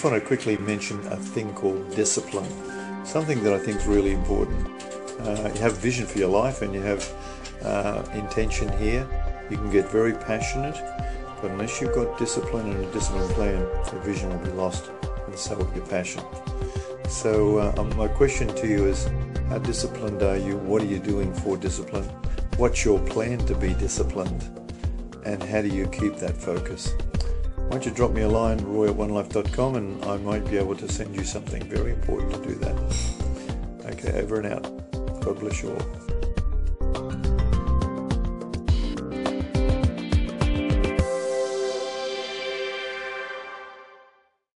just want to quickly mention a thing called discipline, something that I think is really important. You have vision for your life and you have intention here. You can get very passionate, but unless you've got discipline and a disciplined plan, your vision will be lost, and so will your passion. So my question to you is, how disciplined are you? What are you doing for discipline? What's your plan to be disciplined? And how do you keep that focus? Why don't you drop me a line, roy@onelife.com, and I might be able to send you something very important to do that. Okay, over and out. God bless you all.